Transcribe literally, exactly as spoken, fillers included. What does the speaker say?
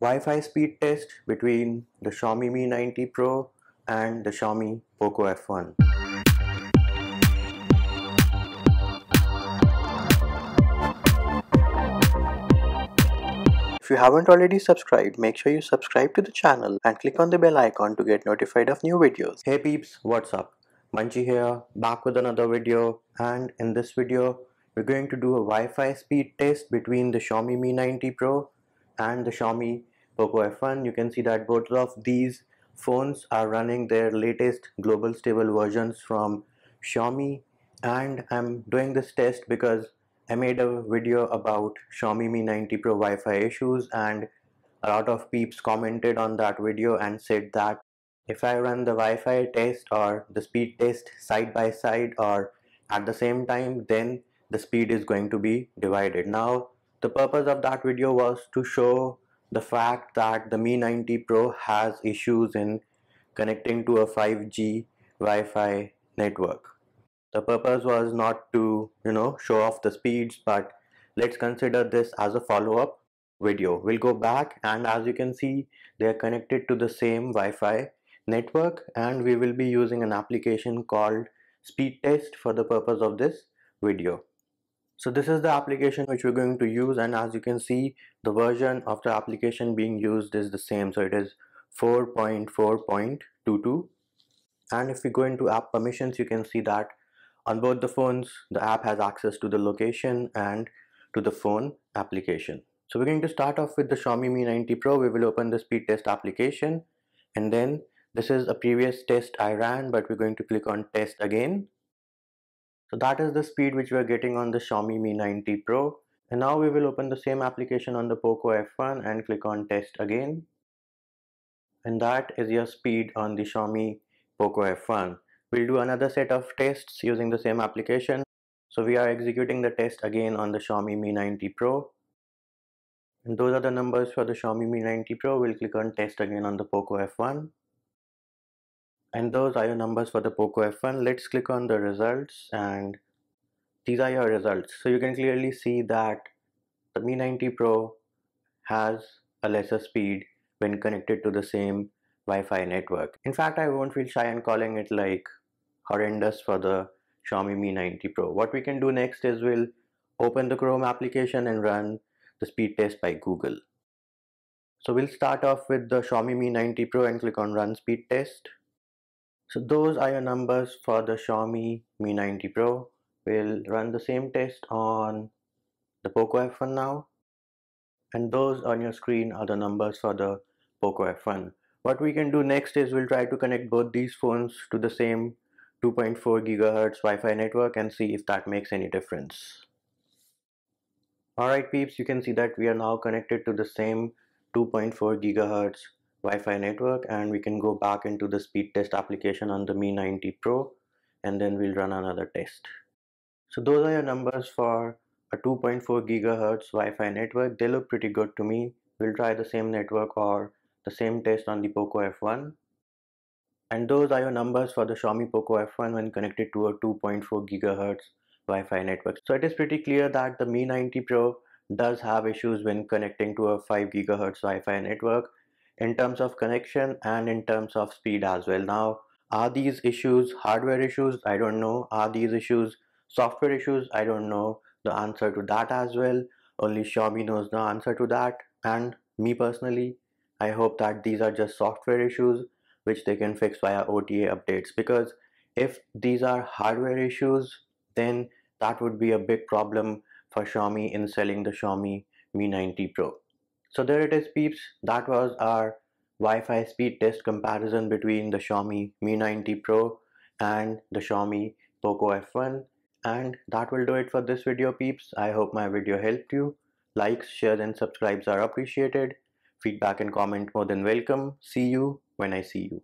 Wi-Fi speed test between the Xiaomi Mi nine T Pro and the Xiaomi Poco F one. If you haven't already subscribed, make sure you subscribe to the channel and click on the bell icon to get notified of new videos. Hey peeps, what's up? Munchy here, back with another video, and in this video we're going to do a Wi-Fi speed test between the Xiaomi Mi nine T Pro and the Xiaomi Poco F one. You can see that both of these phones are running their latest global stable versions from Xiaomi, and I'm doing this test because I made a video about Xiaomi Mi nine T Pro Wi-Fi issues, and a lot of peeps commented on that video and said that if I run the Wi-Fi test or the speed test side by side or at the same time, then the speed is going to be divided. Now, the purpose of that video was to show the fact that the Mi nine T Pro has issues in connecting to a five G Wi-Fi network. The purpose was not to, you know, show off the speeds, but let's consider this as a follow-up video. We'll go back, and as you can see, they are connected to the same Wi-Fi network, and we will be using an application called Speed Test for the purpose of this video. So this is the application which we're going to use, and as you can see, the version of the application being used is the same. So it is four point four point two two. And if we go into app permissions, you can see that on both the phones, the app has access to the location and to the phone application. So we're going to start off with the Xiaomi Mi nine T Pro. We will open the speed test application, and then this is a previous test I ran, but we're going to click on test again. So that is the speed which we are getting on the Xiaomi Mi nine T Pro. And now we will open the same application on the Poco F one and click on test again. And that is your speed on the Xiaomi Poco F one. We'll do another set of tests using the same application. So we are executing the test again on the Xiaomi Mi nine T Pro. And those are the numbers for the Xiaomi Mi nine T Pro. We'll click on test again on the Poco F one. And those are your numbers for the Poco F one. Let's click on the results, and these are your results. So you can clearly see that the Mi nine T Pro has a lesser speed when connected to the same Wi-Fi network. In fact, I won't feel shy in calling it like horrendous for the Xiaomi Mi nine T Pro. What we can do next is we'll open the Chrome application and run the speed test by Google. So we'll start off with the Xiaomi Mi nine T Pro and click on Run Speed Test. So those are your numbers for the Xiaomi Mi nine T Pro. We'll run the same test on the Poco F one now. And those on your screen are the numbers for the Poco F one. What we can do next is we'll try to connect both these phones to the same two point four gigahertz Wi-Fi network and see if that makes any difference. Alright peeps, you can see that we are now connected to the same two point four gigahertz Wi-Fi network, and we can go back into the speed test application on the Mi nine T Pro, and then we'll run another test. So those are your numbers for a two point four gigahertz Wi-Fi network. They look pretty good to me. We'll try the same network or the same test on the Poco F one, and those are your numbers for the Xiaomi Poco F one when connected to a two point four gigahertz Wi-Fi network. So it is pretty clear that the Mi nine T Pro does have issues when connecting to a five gigahertz Wi-Fi network in terms of connection and in terms of speed as well. Now, are these issues hardware issues? I don't know. Are these issues software issues? I don't know the answer to that as well. Only Xiaomi knows the answer to that, and me personally, I hope that these are just software issues which they can fix via O T A updates, because if these are hardware issues, then that would be a big problem for Xiaomi in selling the Xiaomi Mi nine T Pro. So there it is peeps, that was our Wi-Fi speed test comparison between the Xiaomi Mi nine T Pro and the Xiaomi Poco F one, and that will do it for this video peeps. I hope my video helped you. Likes, shares and subscribes are appreciated. Feedback and comment more than welcome. See you when I see you.